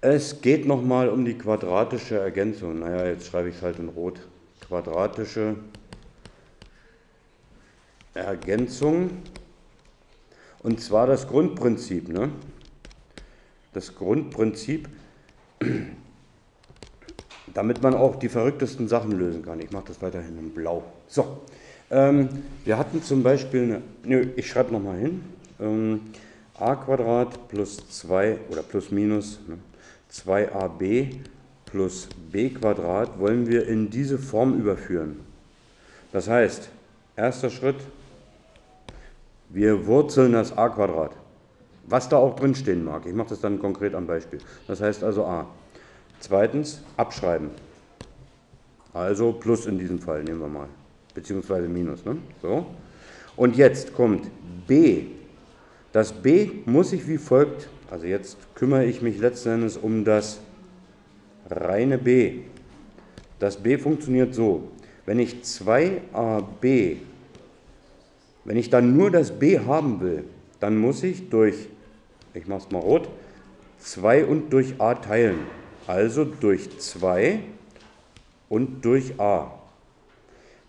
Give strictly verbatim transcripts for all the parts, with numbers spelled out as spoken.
Es geht nochmal um die quadratische Ergänzung. Naja, jetzt schreibe ich es halt in Rot. Quadratische Ergänzung. Und zwar das Grundprinzip. Ne? Das Grundprinzip, damit man auch die verrücktesten Sachen lösen kann. Ich mache das weiterhin in Blau. So, ähm, wir hatten zum Beispiel eine, nö, ich schreibe nochmal hin, ähm, a Quadrat plus zwei oder plus minus ne, zwei a b plus b Quadrat wollen wir in diese Form überführen. Das heißt, erster Schritt, wir wurzeln das a Quadrat. Was da auch drin stehen mag. Ich mache das dann konkret am Beispiel. Das heißt also a. Zweitens, abschreiben. Also plus in diesem Fall, nehmen wir mal. Beziehungsweise minus. Ne? So. Und jetzt kommt b. Das b muss ich wie folgt, also jetzt kümmere ich mich letzten Endes um das reine b. Das b funktioniert so. Wenn ich zwei a b, wenn ich dann nur das b haben will, dann muss ich durch, ich mache es mal rot, zwei und durch a teilen. Also durch zwei und durch a.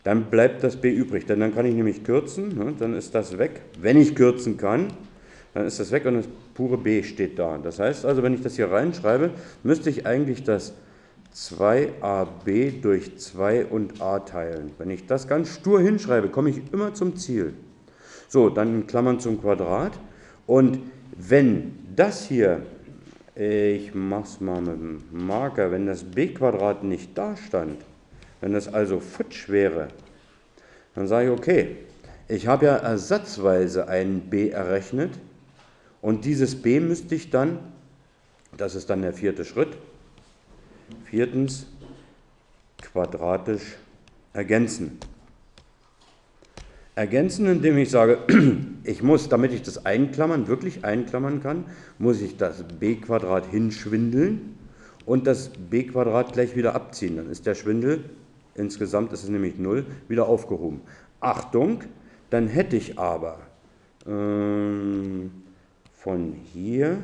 Dann bleibt das b übrig, denn dann kann ich nämlich kürzen, ne? Dann ist das weg. Wenn ich kürzen kann, dann ist das weg und das pure b steht da. Das heißt also, wenn ich das hier reinschreibe, müsste ich eigentlich das zwei a b durch zwei und a teilen. Wenn ich das ganz stur hinschreibe, komme ich immer zum Ziel. So, dann in Klammern zum Quadrat. Und wenn das hier, ich mache es mal mit dem Marker, wenn das b Quadrat nicht da stand, wenn das also futsch wäre, dann sage ich, okay, ich habe ja ersatzweise ein b errechnet und dieses b müsste ich dann, das ist dann der vierte Schritt, viertens quadratisch ergänzen. Ergänzen, indem ich sage, ich muss, damit ich das einklammern, wirklich einklammern kann, muss ich das b Quadrat hinschwindeln und das b Quadrat gleich wieder abziehen. Dann ist der Schwindel, insgesamt ist es nämlich null, wieder aufgehoben. Achtung, dann hätte ich aber ähm, von hier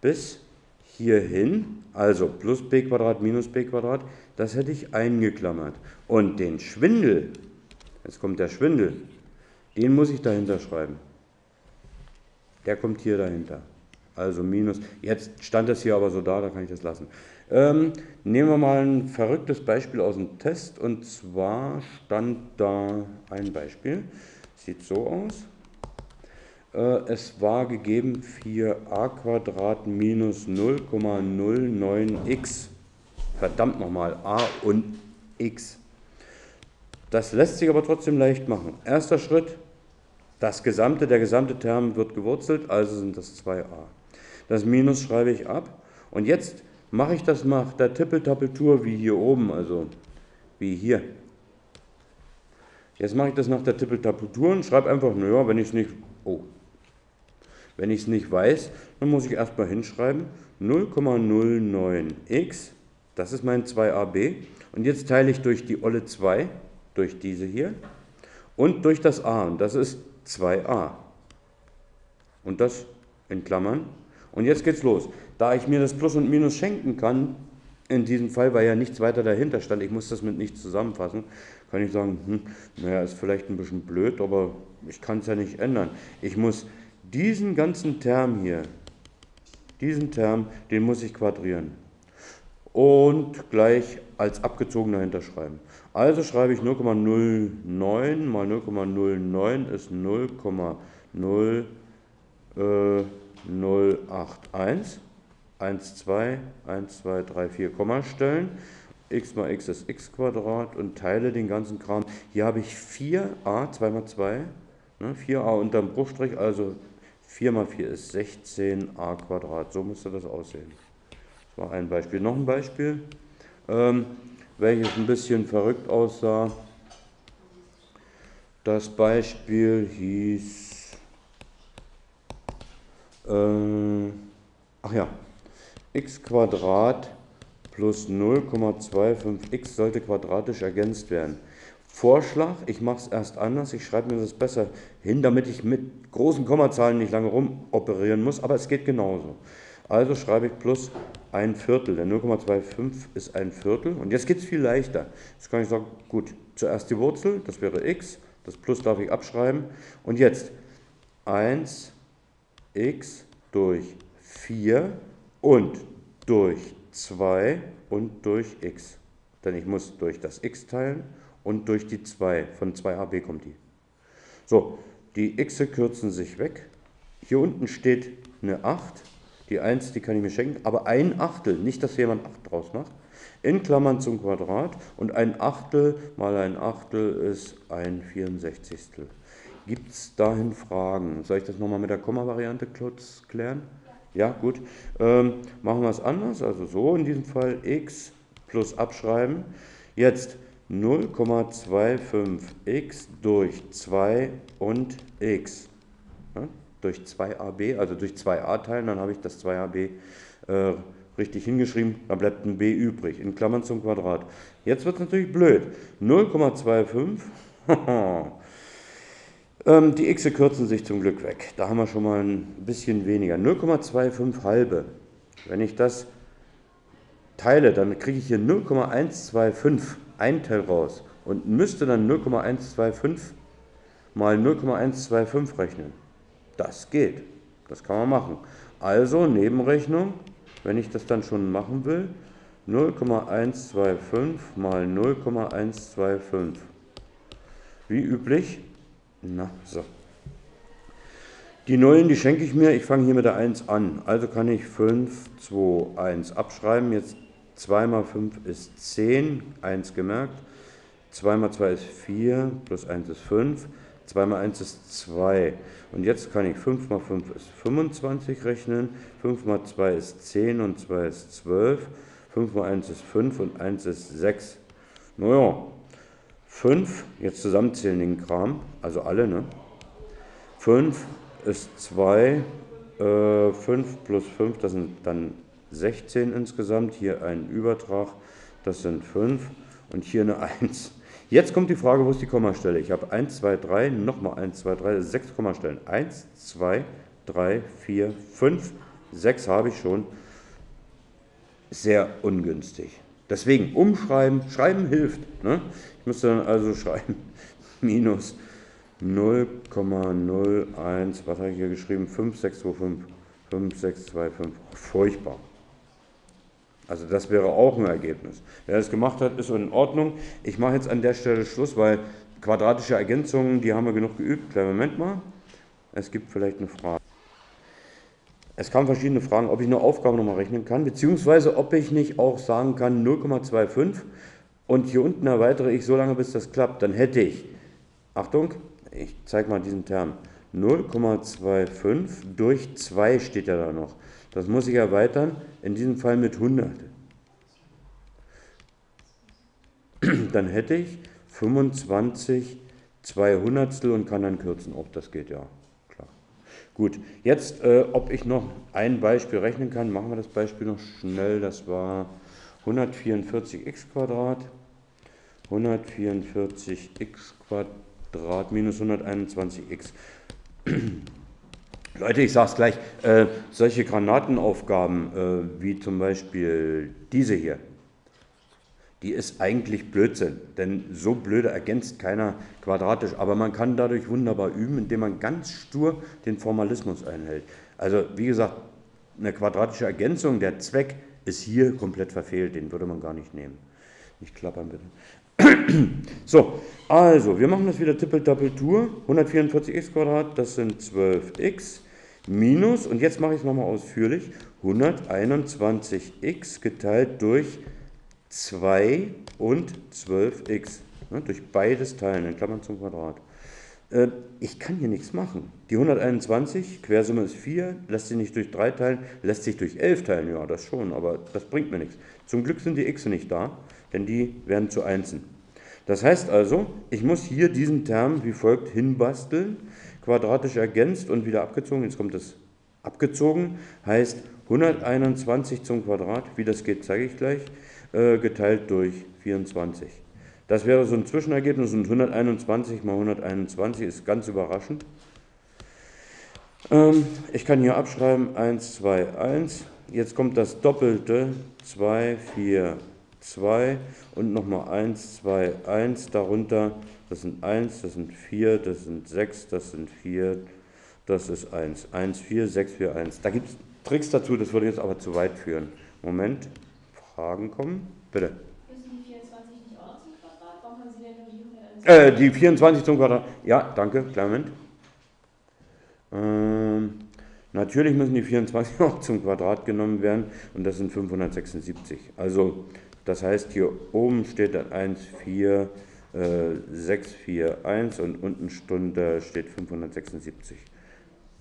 bis hierhin, also plus b Quadrat minus b Quadrat, das hätte ich eingeklammert. Und den Schwindel, jetzt kommt der Schwindel, den muss ich dahinter schreiben. Der kommt hier dahinter. Also minus, jetzt stand das hier aber so da, da kann ich das lassen. Ähm, nehmen wir mal ein verrücktes Beispiel aus dem Test. Und zwar stand da ein Beispiel. Sieht so aus. Äh, es war gegeben vier a Quadrat minus null Komma null neun x. Verdammt nochmal, a und x. Das lässt sich aber trotzdem leicht machen. Erster Schritt, das gesamte, der gesamte Term wird gewurzelt, also sind das zwei a. Das Minus schreibe ich ab. Und jetzt mache ich das nach der Tippeltappeltour wie hier oben, also wie hier. Jetzt mache ich das nach der Tippeltappeltour und schreibe einfach, naja, wenn ich es nicht, oh, wenn ich es nicht weiß, dann muss ich erstmal hinschreiben, null Komma null neun x, das ist mein zwei a b. Und jetzt teile ich durch die olle zwei. Durch diese hier und durch das a. Und das ist zwei a. Und das in Klammern. Und jetzt geht's los. Da ich mir das Plus und Minus schenken kann, in diesem Fall, weil ja nichts weiter dahinter stand, ich muss das mit nichts zusammenfassen, kann ich sagen, hm, naja, ist vielleicht ein bisschen blöd, aber ich kann es ja nicht ändern. Ich muss diesen ganzen Term hier, diesen Term, den muss ich quadrieren. Und gleich als abgezogen dahinter schreiben. Also schreibe ich null Komma null neun mal null Komma null neun ist null Komma null null acht eins. eins, zwei, eins, zwei, drei, vier Komma stellen. X mal x ist x Quadrat und teile den ganzen Kram. Hier habe ich vier a, zwei mal zwei, ne, vier a unterm Bruchstrich, also vier mal vier ist sechzehn a Quadrat. So müsste das aussehen. Das war ein Beispiel. Noch ein Beispiel. Ähm, welches ein bisschen verrückt aussah. Das Beispiel hieß, äh, ach ja, x Quadrat plus null Komma fünfundzwanzig x sollte quadratisch ergänzt werden. Vorschlag, ich mache es erst anders, ich schreibe mir das besser hin, damit ich mit großen Kommazahlen nicht lange rum operieren muss, aber es geht genauso. Also schreibe ich plus ein Viertel. Denn null Komma fünfundzwanzig ist ein Viertel. Und jetzt geht es viel leichter. Jetzt kann ich sagen, gut, zuerst die Wurzel, das wäre x. Das Plus darf ich abschreiben. Und jetzt eins x durch vier und durch zwei und durch x. Denn ich muss durch das x teilen und durch die zwei. Von zwei a b kommt die. So, die x kürzen sich weg. Hier unten steht eine acht. Die eins, die kann ich mir schenken, aber ein Achtel, nicht, dass jemand acht draus macht, in Klammern zum Quadrat. Und ein Achtel mal ein Achtel ist ein vierundsechzigstel. Gibt es dahin Fragen? Soll ich das nochmal mit der Komma-Variante klären? Ja, gut. Ähm, machen wir es anders, also so in diesem Fall x plus abschreiben. Jetzt null Komma fünfundzwanzig x durch zwei und x. Ja? Durch zwei a b, also durch zwei a teilen, dann habe ich das zwei a b äh, richtig hingeschrieben, da bleibt ein b übrig, in Klammern zum Quadrat. Jetzt wird es natürlich blöd. null Komma fünfundzwanzig, ähm, die x kürzen sich zum Glück weg, da haben wir schon mal ein bisschen weniger. null Komma fünfundzwanzig halbe, wenn ich das teile, dann kriege ich hier null Komma eins zwei fünf, ein Teil raus und müsste dann null Komma eins zwei fünf mal null Komma eins zwei fünf rechnen. Das geht, das kann man machen. Also Nebenrechnung, wenn ich das dann schon machen will, null Komma eins zwei fünf mal null Komma eins zwei fünf. Wie üblich, na so. Die Nullen, die schenke ich mir, ich fange hier mit der eins an. Also kann ich fünf, zwei, eins abschreiben. Jetzt zwei mal fünf ist zehn, eins gemerkt. zwei mal zwei ist vier, plus eins ist fünf. zwei mal eins ist zwei. Und jetzt kann ich fünf mal fünf ist fünfundzwanzig rechnen. fünf mal zwei ist zehn und zwei ist zwölf. fünf mal eins ist fünf und eins ist sechs. Naja, fünf, jetzt zusammenzählen den Kram, also alle, ne? fünf ist zwei, äh, fünf plus fünf, das sind dann sechzehn insgesamt. Hier ein Übertrag, das sind fünf und hier eine eins. Jetzt kommt die Frage, wo ist die Kommastelle? Ich habe eins, zwei, drei, nochmal eins, zwei, drei, das sind sechs Kommastellen. eins, zwei, drei, vier, fünf, sechs habe ich schon. Sehr ungünstig. Deswegen umschreiben, schreiben hilft. Ne? Ich müsste dann also schreiben, minus null Komma null eins, was habe ich hier geschrieben? fünf, sechs, zwei, fünf, fünf, sechs, zwei, fünf. Furchtbar. Also das wäre auch ein Ergebnis. Wer das gemacht hat, ist in Ordnung. Ich mache jetzt an der Stelle Schluss, weil quadratische Ergänzungen, die haben wir genug geübt. Kleinen Moment mal. Es gibt vielleicht eine Frage. Es kamen verschiedene Fragen, ob ich eine Aufgabe nochmal rechnen kann, beziehungsweise ob ich nicht auch sagen kann null Komma fünfundzwanzig und hier unten erweitere ich so lange, bis das klappt. Dann hätte ich, Achtung, ich zeige mal diesen Term, null Komma fünfundzwanzig durch zwei steht ja da noch. Das muss ich erweitern, in diesem Fall mit hundert. Dann hätte ich fünfundzwanzig zwei Hundertstel und kann dann kürzen, ob das geht, ja. Klar. Gut, jetzt, äh, ob ich noch ein Beispiel rechnen kann, machen wir das Beispiel noch schnell. Das war hundertvierundvierzig x Quadrat, hundertvierundvierzig x Quadrat minus hunderteinundzwanzig x. Leute, ich sage es gleich, äh, solche Granatenaufgaben äh, wie zum Beispiel diese hier, die ist eigentlich Blödsinn, denn so blöde ergänzt keiner quadratisch, aber man kann dadurch wunderbar üben, indem man ganz stur den Formalismus einhält. Also wie gesagt, eine quadratische Ergänzung, der Zweck ist hier komplett verfehlt, den würde man gar nicht nehmen. Nicht klappern bitte. So, also, wir machen das wieder Tippel-Tappel-Tour. hundertvierundvierzig x Quadrat, das sind zwölf x minus, und jetzt mache ich es nochmal ausführlich, hunderteinundzwanzig x geteilt durch zwei und zwölf x. Ne, durch beides teilen, in Klammern zum Quadrat. Äh, ich kann hier nichts machen. Die hunderteinundzwanzig, Quersumme ist vier, lässt sich nicht durch drei teilen, lässt sich durch elf teilen, ja, das schon, aber das bringt mir nichts. Zum Glück sind die x nicht da, denn die werden zu Einsen. Das heißt also, ich muss hier diesen Term wie folgt hinbasteln, quadratisch ergänzt und wieder abgezogen. Jetzt kommt das abgezogen, heißt hunderteinundzwanzig zum Quadrat, wie das geht, zeige ich gleich, äh, geteilt durch vierundzwanzig. Das wäre so ein Zwischenergebnis und hunderteinundzwanzig mal hunderteinundzwanzig ist ganz überraschend. Ähm, ich kann hier abschreiben, eins, zwei, eins, Jetzt kommt das Doppelte, zwei, vier, zwei und nochmal eins, zwei, eins, darunter, das sind eins, das sind vier, das sind sechs, das sind vier, das ist eins, eins, vier, sechs, vier, eins. Da gibt es Tricks dazu, das würde jetzt aber zu weit führen. Moment, Fragen kommen, bitte. Müssen die vierundzwanzig nicht auch zum Quadrat? Warum haben Sie denn nur die hundertzwanzig? Äh, die vierundzwanzig zum Quadrat, ja, danke, kleinen Moment. Ähm, natürlich müssen die vierundzwanzig auch zum Quadrat genommen werden und das sind fünfhundertsechsundsiebzig. Also, das heißt, hier oben steht dann eins, vier, sechs, vier, eins und unten drunter steht fünfhundertsechsundsiebzig.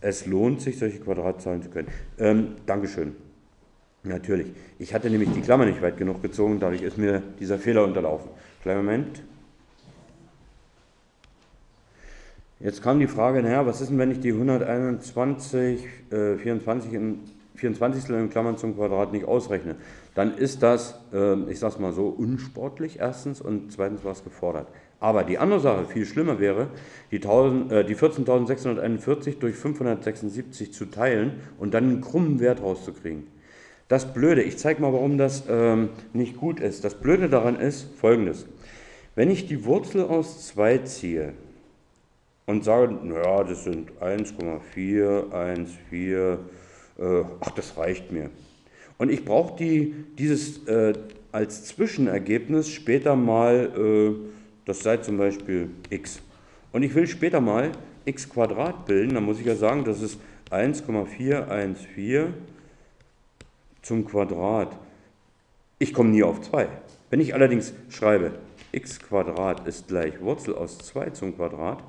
Es lohnt sich, solche Quadratzahlen zu können. Ähm, Dankeschön. Natürlich. Ich hatte nämlich die Klammer nicht weit genug gezogen, dadurch ist mir dieser Fehler unterlaufen. Kleiner Moment. Jetzt kam die Frage, naja, was ist denn, wenn ich die hunderteinundzwanzig, äh, vierundzwanzig in vierundzwanzigstel in Klammern zum Quadrat nicht ausrechne? Dann ist das, äh, ich sag's mal so, unsportlich erstens und zweitens war es gefordert. Aber die andere Sache, viel schlimmer wäre, die, äh, die vierzehntausendsechshunderteinundvierzig durch fünfhundertsechsundsiebzig zu teilen und dann einen krummen Wert rauszukriegen. Das Blöde, ich zeige mal, warum das ähm, nicht gut ist. Das Blöde daran ist folgendes. Wenn ich die Wurzel aus zwei ziehe und sage, naja, das sind eins Komma vier eins vier, äh, ach, das reicht mir. Und ich brauche die, dieses äh, als Zwischenergebnis später mal... Äh, Das sei zum Beispiel x. Und ich will später mal x Quadrat bilden, dann muss ich ja sagen, das ist eins Komma vier eins vier zum Quadrat. Ich komme nie auf zwei. Wenn ich allerdings schreibe, x Quadrat ist gleich Wurzel aus zwei zum Quadrat,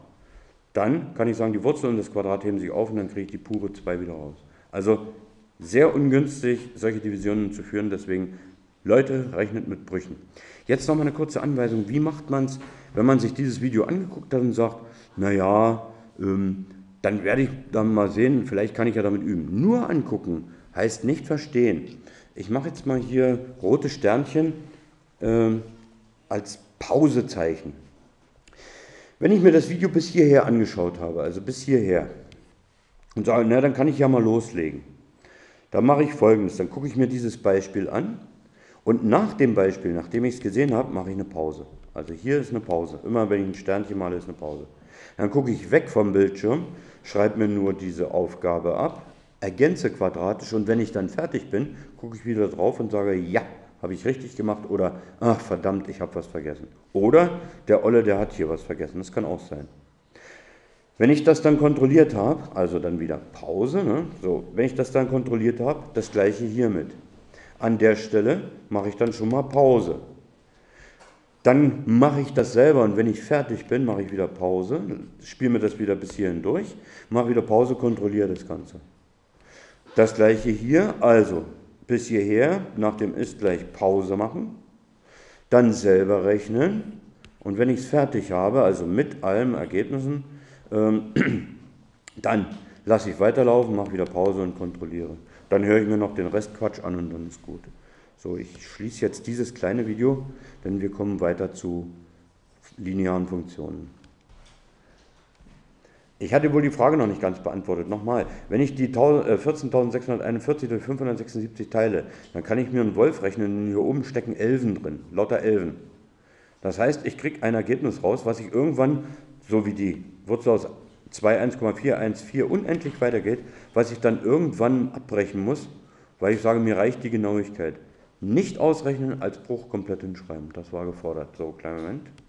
dann kann ich sagen, die Wurzel und das Quadrat heben sich auf und dann kriege ich die pure zwei wieder raus. Also sehr ungünstig, solche Divisionen zu führen, deswegen... Leute, rechnet mit Brüchen. Jetzt noch mal eine kurze Anweisung, wie macht man es, wenn man sich dieses Video angeguckt hat und sagt, naja, ähm, dann werde ich dann mal sehen, vielleicht kann ich ja damit üben. Nur angucken heißt nicht verstehen. Ich mache jetzt mal hier rote Sternchen ähm, als Pausezeichen. Wenn ich mir das Video bis hierher angeschaut habe, also bis hierher, und sage, na, dann kann ich ja mal loslegen. Dann mache ich Folgendes, dann gucke ich mir dieses Beispiel an. Und nach dem Beispiel, nachdem ich es gesehen habe, mache ich eine Pause. Also hier ist eine Pause. Immer wenn ich ein Sternchen male, ist eine Pause. Dann gucke ich weg vom Bildschirm, schreibe mir nur diese Aufgabe ab, ergänze quadratisch und wenn ich dann fertig bin, gucke ich wieder drauf und sage, ja, habe ich richtig gemacht oder, ach verdammt, ich habe was vergessen. Oder der Olle, der hat hier was vergessen. Das kann auch sein. Wenn ich das dann kontrolliert habe, also dann wieder Pause, ne? So, wenn ich das dann kontrolliert habe, das gleiche hiermit. An der Stelle mache ich dann schon mal Pause. Dann mache ich das selber und wenn ich fertig bin, mache ich wieder Pause, spiele mir das wieder bis hierhin durch, mache wieder Pause, kontrolliere das Ganze. Das gleiche hier, also bis hierher, nach dem ist gleich Pause machen, dann selber rechnen und wenn ich es fertig habe, also mit allen Ergebnissen, ähm, dann lasse ich weiterlaufen, mache wieder Pause und kontrolliere. Dann höre ich mir noch den Restquatsch an und dann ist gut. So, ich schließe jetzt dieses kleine Video, denn wir kommen weiter zu linearen Funktionen. Ich hatte wohl die Frage noch nicht ganz beantwortet. Nochmal, wenn ich die vierzehntausendsechshunderteinundvierzig durch fünfhundertsechsundsiebzig teile, dann kann ich mir einen Wolf rechnen und hier oben stecken Elfen drin, lauter Elfen. Das heißt, ich kriege ein Ergebnis raus, was ich irgendwann, so wie die Wurzel aus zwei, eins Komma vier eins vier unendlich weitergeht, was ich dann irgendwann abbrechen muss, weil ich sage, mir reicht die Genauigkeit. Nicht ausrechnen, als Bruch komplett hinschreiben. Das war gefordert. So, kleinen Moment.